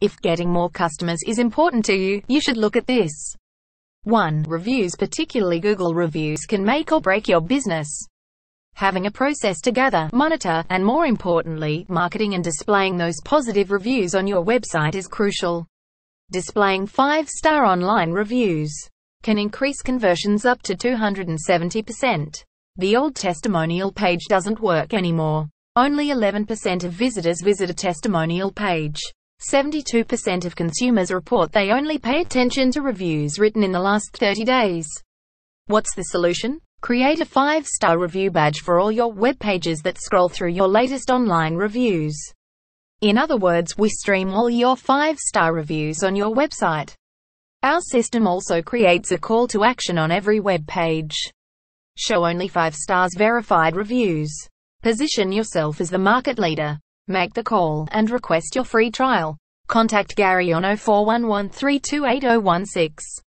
If getting more customers is important to you, you should look at this. 1. Reviews, particularly Google reviews, can make or break your business. Having a process to gather, monitor, and more importantly, marketing and displaying those positive reviews on your website is crucial. Displaying 5-star online reviews can increase conversions up to 270%. The old testimonial page doesn't work anymore. Only 11% of visitors visit a testimonial page. 72% of consumers report they only pay attention to reviews written in the last 30 days. What's the solution? Create a 5-star review badge for all your web pages that scroll through your latest online reviews. In other words, we stream all your 5-star reviews on your website. Our system also creates a call to action on every web page. Show only 5-stars verified reviews. Position yourself as the market leader. Make the call and request your free trial. Contact Gary on 0411 328 016.